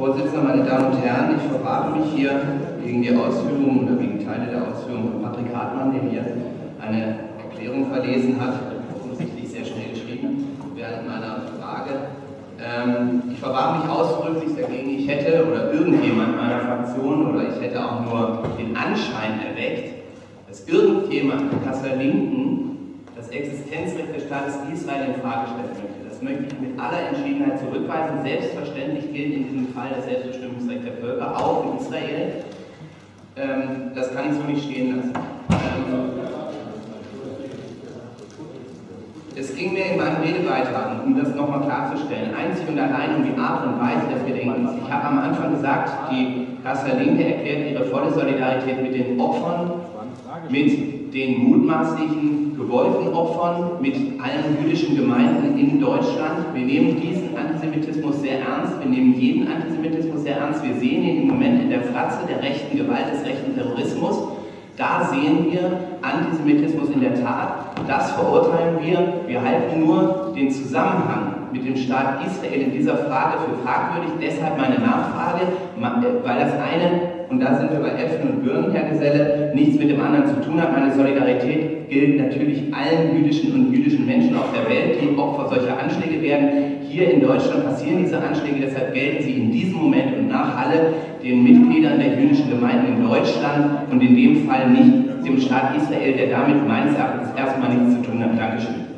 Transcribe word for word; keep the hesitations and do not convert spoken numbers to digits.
Vorsitzender, meine Damen und Herren, ich verwahre mich hier wegen der Ausführungen oder wegen Teile der Ausführungen von Patrick Hartmann, der hier eine Erklärung verlesen hat, offensichtlich sehr schnell geschrieben, während meiner Frage. Ähm, ich verwahre mich ausdrücklich dagegen, ich hätte oder irgendjemand meiner Fraktion oder ich hätte auch nur den Anschein erweckt, dass irgendjemand der Kasseler Linken das Existenzrecht des Staates Israel in Frage stellen möchte. Das möchte ich mit aller Entschiedenheit zurückweisen. Selbstverständlich gilt in diesem Fall das Selbstbestimmungsrecht der Völker, auch in Israel. Ähm, das kann ich so nicht stehen lassen. Ähm, es ging mir in meinem Redebeitrag, um das nochmal klarzustellen, einzig und allein um die Art und Weise des Gedenkens. Ich habe am Anfang gesagt, die Kasseler Linke erklärt ihre volle Solidarität mit den Opfern, mit den mutmaßlichen, gewollten Opfern, mit allen jüdischen Gemeinden in Deutschland. Wir nehmen diesen Antisemitismus sehr ernst, wir nehmen jeden Antisemitismus sehr ernst. Wir sehen ihn im Moment in der Fratze der rechten Gewalt, des rechten Terrorismus. Da sehen wir Antisemitismus in der Tat. Das verurteilen wir. Wir halten nur den Zusammenhang mit dem Staat Israel in dieser Frage für fragwürdig. Deshalb meine Nachfrage, weil das eine, und da sind wir bei Äpfeln und Birnen, Herr Geselle, nichts mit dem anderen zu tun hat. Meine Solidarität gilt natürlich allen jüdischen und jüdischen Menschen auf der Welt, die Opfer solcher Anschläge werden. Hier in Deutschland passieren diese Anschläge, deshalb gelten sie in diesem Moment und nach alle den Mitgliedern der jüdischen Gemeinden in Deutschland und in dem Fall nicht dem Staat Israel, der damit meines Erachtens erstmal nichts zu tun hat. Dankeschön.